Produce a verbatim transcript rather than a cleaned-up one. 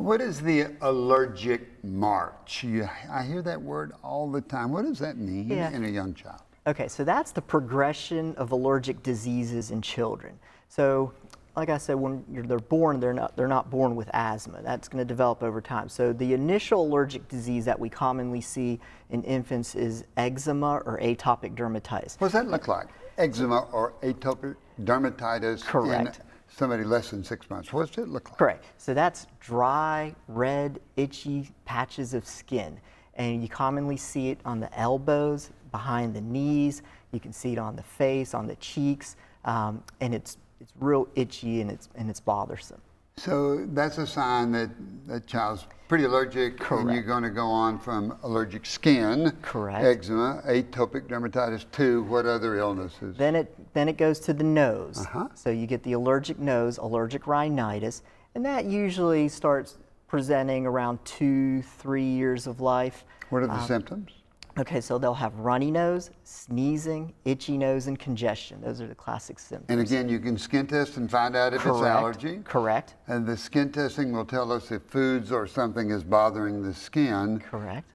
What is the allergic march? You, I hear that word all the time. What does that mean yeah. in a young child? Okay, so that's the progression of allergic diseases in children. So, like I said, when you're, they're born, they're not, they're not born with asthma. That's going to develop over time. So the initial allergic disease that we commonly see in infants is eczema or atopic dermatitis. What does that look like? Eczema or atopic dermatitis? Correct. Somebody less than six months. What does it look like? Correct. So that's dry, red, itchy patches of skin. And you commonly see it on the elbows, behind the knees. You can see it on the face, on the cheeks. Um, and it's, it's real itchy and it's, and it's bothersome. So that's a sign that that child's pretty allergic. Correct. And you're going to go on from allergic skin, correct, eczema, atopic dermatitis to what other illnesses? Then it then it goes to the nose. Uh-huh. So you get the allergic nose, allergic rhinitis, and that usually starts presenting around two, three years of life. What are the um, symptoms? Okay, so they'll have runny nose, sneezing, itchy nose, and congestion. Those are the classic symptoms. And again, you can skin test and find out if correct. It's allergy. Correct. And the skin testing will tell us if foods or something is bothering the skin. Correct.